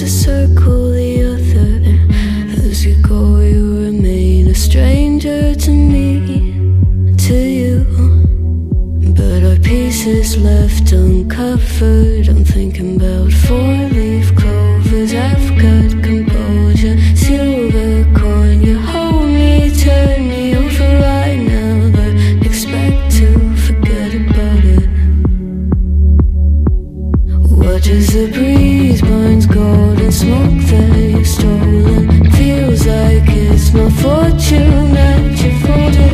to circle the other, and as you go you remain a stranger to me, to you. But our pieces left uncovered, I'm thinking about 4-leaf clovers. I've got composure, silver coin, you hold me, turn me over right now, but expect to forget about it. Watch as the breeze burns golden smoke that you've stolen, feels like it's my fortune that you've folded.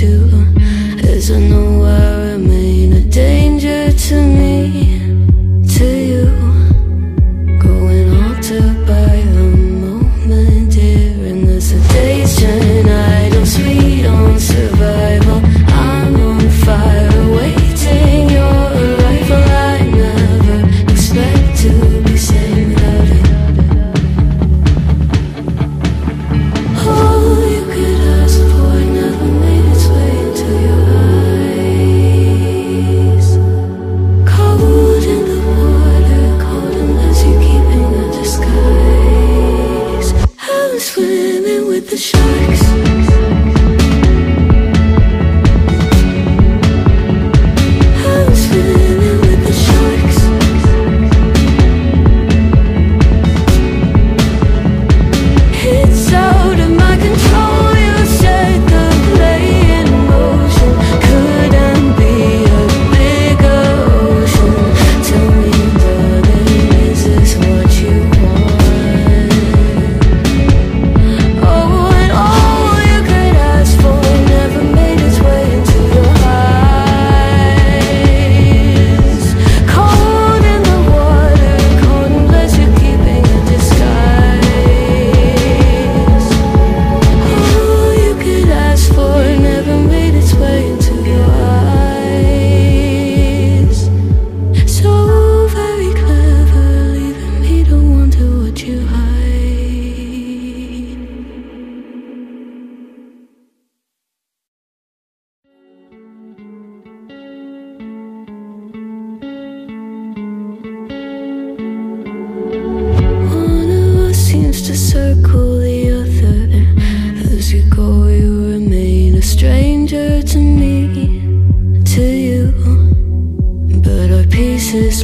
You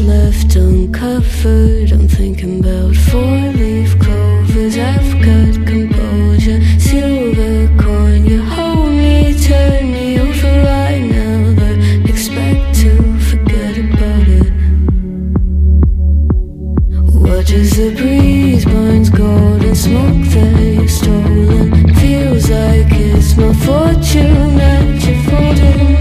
what's left uncovered. I'm thinking about four-leaf clovers. I've got composure, silver coin. You hold me, turn me over right now, but expect to forget about it. Watch as the breeze burns golden smoke that you've stolen. Feels like it's my fortune that you're folding.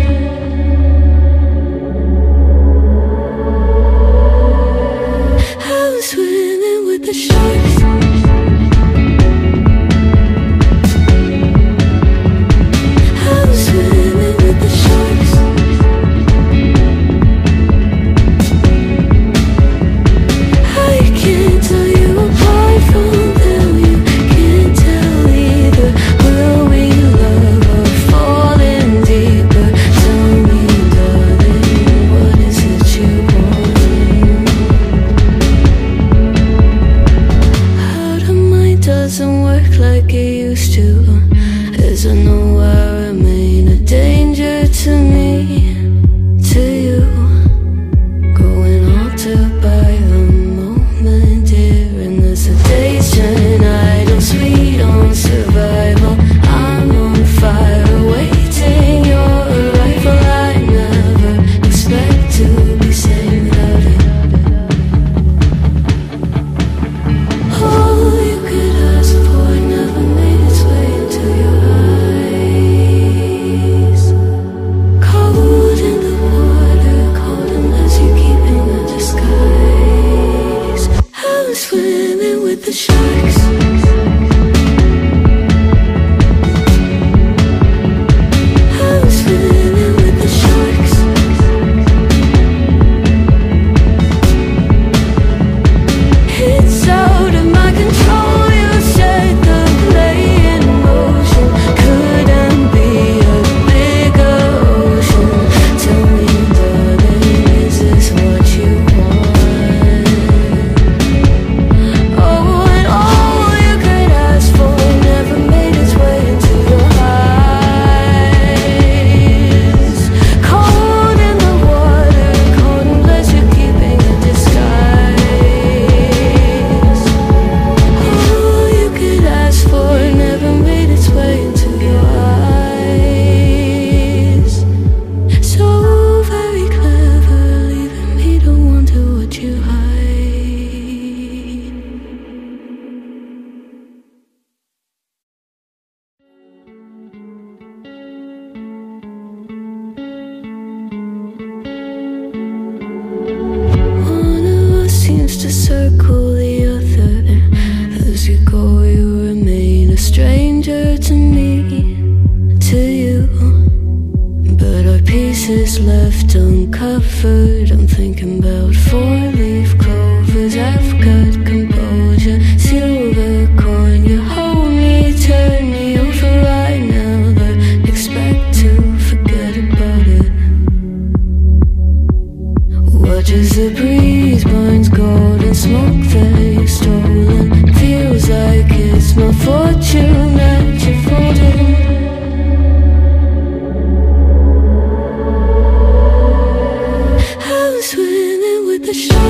The show.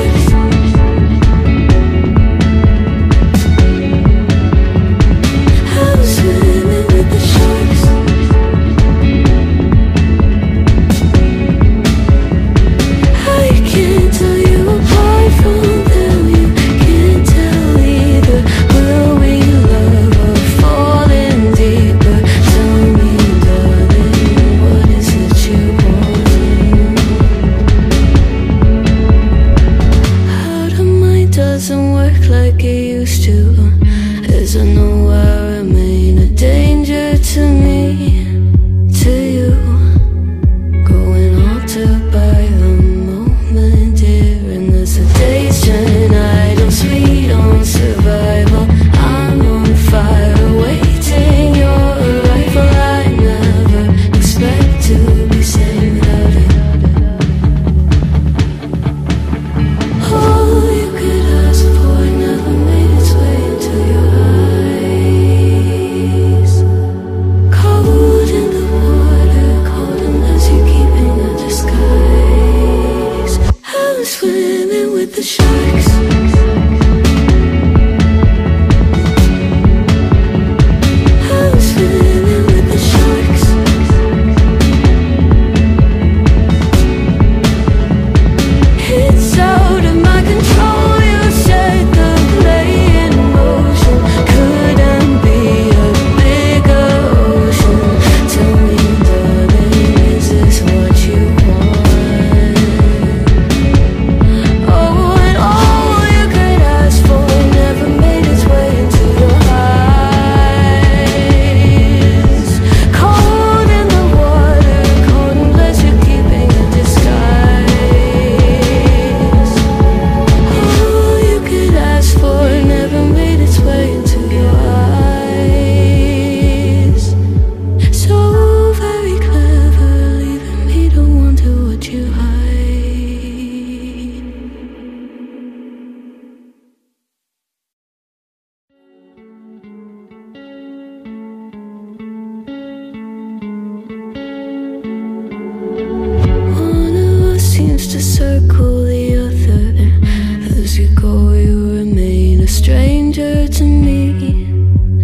to circle the other, and as you go you remain a stranger to me,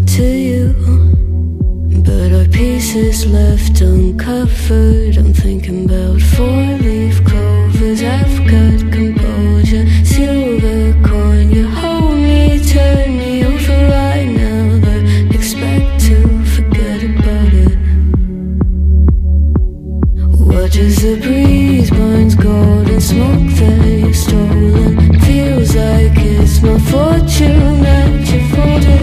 to you. But our pieces left uncovered, I'm thinking about 4-leaf clovers. I've got composure, silver coin, you hold me, turn me over right now, but expect to forget about it. Watch as the breeze burns golden smoke that you've stolen, feels like it's my fortune that you've folded.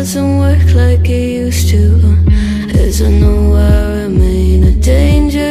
Doesn't work like it used to, as I know I remain a danger.